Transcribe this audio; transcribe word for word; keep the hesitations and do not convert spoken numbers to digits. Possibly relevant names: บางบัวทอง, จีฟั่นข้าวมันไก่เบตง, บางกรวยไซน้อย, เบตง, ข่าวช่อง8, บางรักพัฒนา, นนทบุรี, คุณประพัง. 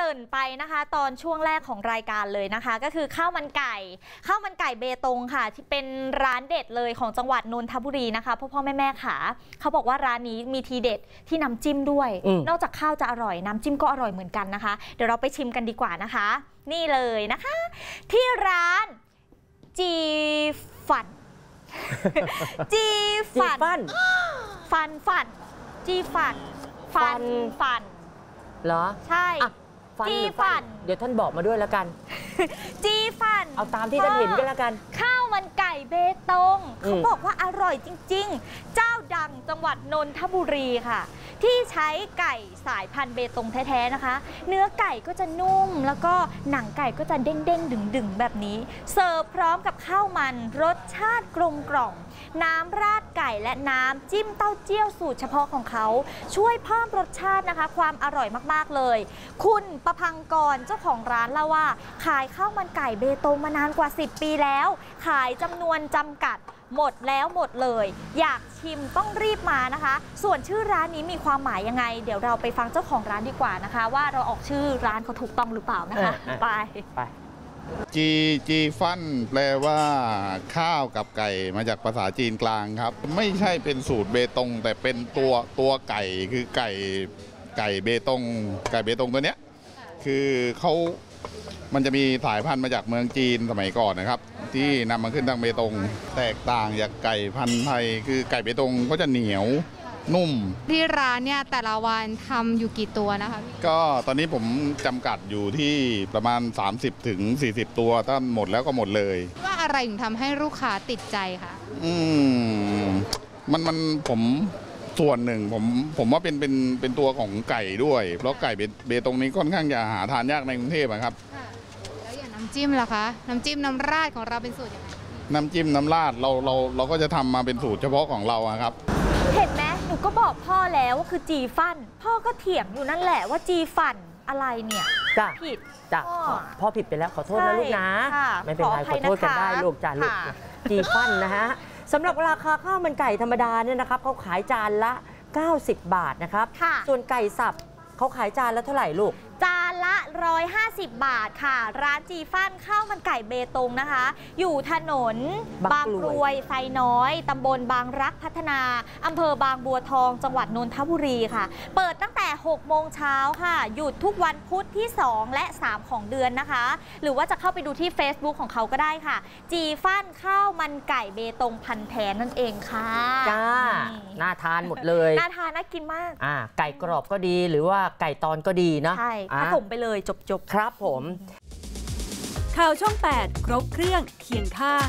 ริ่นไปนะคะตอนช่วงแรกของรายการเลยนะคะก็คือข้าวมันไก่ข้าวมันไก่เบตงค่ะที่เป็นร้านเด็ดเลยของจังหวัดนนทบุรีนะคะพ่อพ่อแม่แม่ขาเขาบอกว่าร้านนี้มีทีเด็ดที่น้ำจิ้มด้วยนอกจากข้าวจะอร่อยน้ำจิ้มก็อร่อยเหมือนกันนะคะเดี๋ยวเราไปชิมกันดีกว่านะคะนี่เลยนะคะที่ร้านจีฝันจีฝันฟันฟันฟันจีฝันฟันฟันเหรอใช่จีฝันเดี๋ยวท่านบอกมาด้วยแล้วกันจีฝันเอาตามที่ท่านเห็นก็แล้วกันข้าวมันไก่เบตงเขาบอกว่าอร่อยจริงๆเจ้าดังจังหวัดนนทบุรีค่ะที่ใช้ไก่สายพันธุ์เบตงแท้ๆนะคะเนื้อไก่ก็จะนุ่มแล้วก็หนังไก่ก็จะเด้งๆดึงๆแบบนี้เสิร์ฟพร้อมกับข้าวมันรสชาติกลมกล่อมน้ำราดไก่และน้ำจิ้มเต้าเจี้ยวสูตรเฉพาะของเขาช่วยเพิ่มรสชาตินะคะความอร่อยมากๆเลยคุณประพังกรเจ้าของร้านเล่าว่าขายข้าวมันไก่เบตงมานานกว่าสิบปีแล้วขายจำนวนจำกัดหมดแล้วหมดเลยอยากชิมต้องรีบมานะคะส่วนชื่อร้านนี้มีความหมายยังไงเดี๋ยวเราไปฟังเจ้าของร้านดีกว่านะคะว่าเราออกชื่อร้านเขาถูกต้องหรือเปล่านะคะไปไปจีจีฟันแปลว่าข้าวกับไก่มาจากภาษาจีนกลางครับไม่ใช่เป็นสูตรเบตงแต่เป็นตัวตัวไก่คือไก่ไก่เบตงไก่เบตงตัวเนี้ยคือเขามันจะมีสายพันธุ์มาจากเมืองจีนสมัยก่อนนะครับที่นำมาขึ้นทางเบตงแตกต่างจากไก่พันธุ์ไทยคือไก่เบตงก็จะเหนียวนุ่มที่ร้านเนี่ยแต่ละวันทำอยู่กี่ตัวนะคะก็ตอนนี้ผมจำกัดอยู่ที่ประมาณ สามสิบถึงสี่สิบ ตัวถ้าหมดแล้วก็หมดเลยว่าอะไรถึงทำให้ลูกค้าติดใจคะอืมมันมันผมส่วนหนึ่งผมผมว่าเป็นเป็นเป็นตัวของไก่ด้วยเพราะไก่เบตงนี้ค่อนข้างจะหาทานยากในกรุงเทพนะครับแล้วอย่างน้ำจิ้มล่ะคะน้ำจิ้มน้ำราดของเราเป็นสูตรยังไงน้ำจิ้มน้ำราดเราเราเราก็จะทำมาเป็นสูตรเฉพาะของเราครับเห็นไหมหนูก็บอกพ่อแล้วว่าคือจีฟันพ่อก็เถียงอยู่นั่นแหละว่าจีฟันอะไรเนี่ยผิดจ้ะพ่อผิดไปแล้วขอโทษนะลูกนะไม่เป็นไรขอโทษกันได้ลูกจ้ะลูกจีฟันนะฮะสำหรับราคาข้าวมันไก่ธรรมดาเนี่ยนะครับเขาขายจานละเก้าสิบบาทนะครับส่วนไก่สับเขาขายจานละเท่าไหร่ลูกจานละหนึ่งร้อยห้าสิบบาทค่ะร้านจีฟั่นข้าวมันไก่เบตงนะคะอยู่ถนนบางกรวยไซน้อยตำบลบางรักพัฒนาอำเภอบางบัวทองจังหวัดนนทบุรีค่ะเปิดตั้งแต่หกโมงเช้าค่ะหยุดทุกวันพุธที่สองและสามของเดือนนะคะหรือว่าจะเข้าไปดูที่ Facebook ของเขาก็ได้ค่ะจีฟั่นข้าวมันไก่เบตงพันแท้นั่นเองค่ะจ้าน่าทานหมดเลยน่าทานน่ากินมากอ่าไก่กรอบก็ดีหรือว่าไก่ตอนก็ดีนะใช่ผสมไปเลยจบๆครับผมข่าวช่องแปดครบเครื่องเคียงข้าง